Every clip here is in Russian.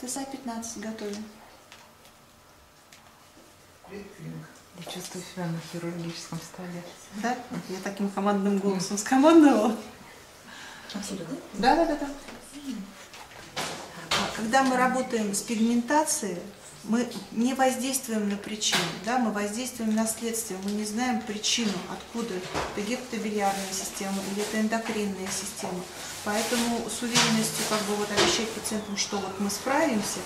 ТСА-15 готовим. Я чувствую себя на хирургическом столе. Да? Я таким командным голосом скомандовала. Абсолютно. Да. Когда мы работаем с пигментацией, мы не воздействуем на причину, да, мы воздействуем на следствие, мы не знаем причину, откуда это гепатобилиарная система или это эндокринная система. Поэтому с уверенностью как бы вот обещать пациентам, что вот мы справимся,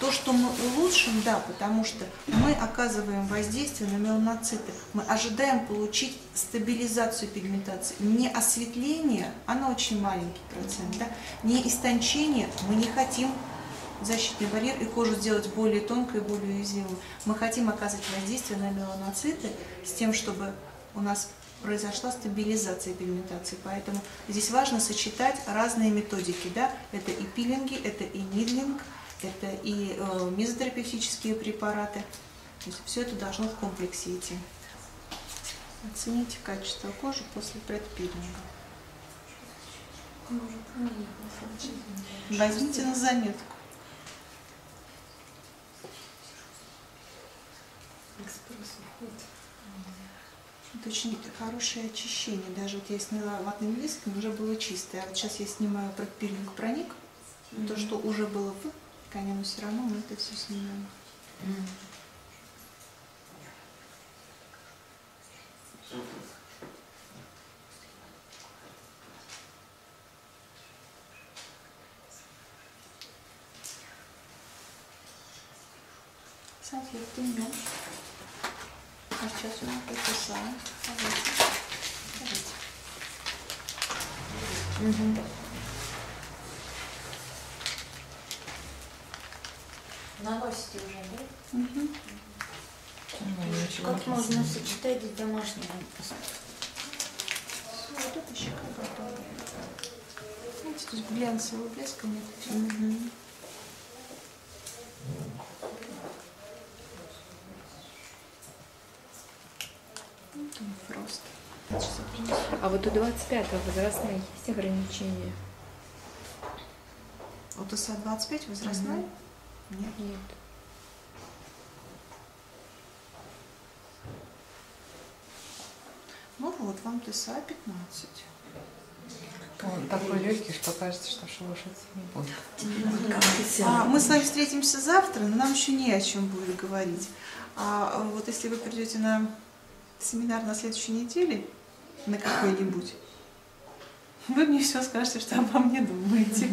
то, что мы улучшим, да, потому что мы оказываем воздействие на меланоциты, мы ожидаем получить стабилизацию пигментации, не осветление, она очень маленький процент, да, не истончение, мы не хотим защитный барьер и кожу сделать более тонкой, более уязвимой. Мы хотим оказать воздействие на меланоциты с тем, чтобы у нас произошла стабилизация пигментации. Поэтому здесь важно сочетать разные методики. Да? Это и пилинги, это и нидлинг, это и мезотерапевтические препараты. То есть все это должно в комплексе идти. Оцените качество кожи после предпилинга. Возьмите на заметку. Это очень хорошее очищение. Даже вот я сняла ватным диском, уже было чистое. А вот сейчас я снимаю предпилинг проник. То, что уже было в ткани, но все равно мы это все снимаем. Салфетки нет. А сейчас у нас ТСА. Наносите уже, да? Как можно сочетать домашние? Все, вот это щека готова. Видите, тут глянцевого блеска нет. А вот у 25-го возрастные есть ограничения? У ТСА-25 возрастной? Нет. Ну вот вам ТСА-15. Он такой легкий, что кажется, что шелушиться не будет. Мы с вами встретимся завтра, но нам еще не о чем будет говорить. А вот если вы придете на семинар на следующей неделе, на какой-нибудь, вы мне все скажете, что обо мне думаете.